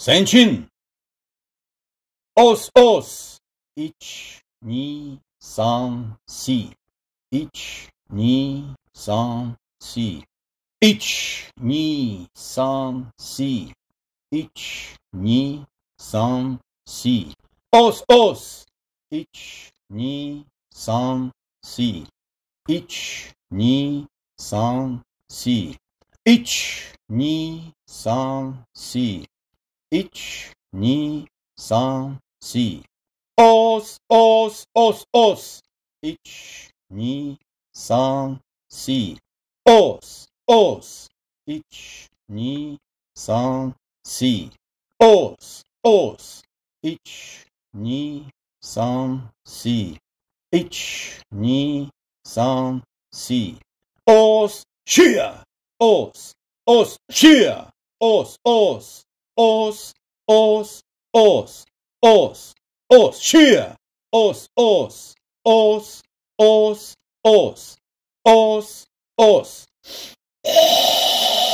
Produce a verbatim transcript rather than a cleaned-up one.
Senchin. Os, os. Ich, ni, san, si. Ich, ni, san, si. Ich, ni, san, si. Ich, ni, san, si. Os, os. Ich, ni, san, si. Ich, ni, san, si. Ich, ni, san, si. Ich, ni, san, si. Os, os, os, os. Ich, ni, san, si. Os, os. Ich, ni, san, si. Os, os. Ich, ni, san, si. Ich, ni, san, si. Os, shia. Os, os, shia. Os, os. Os, os, os, os, os, cheer, os, os, os, os, os, os, os.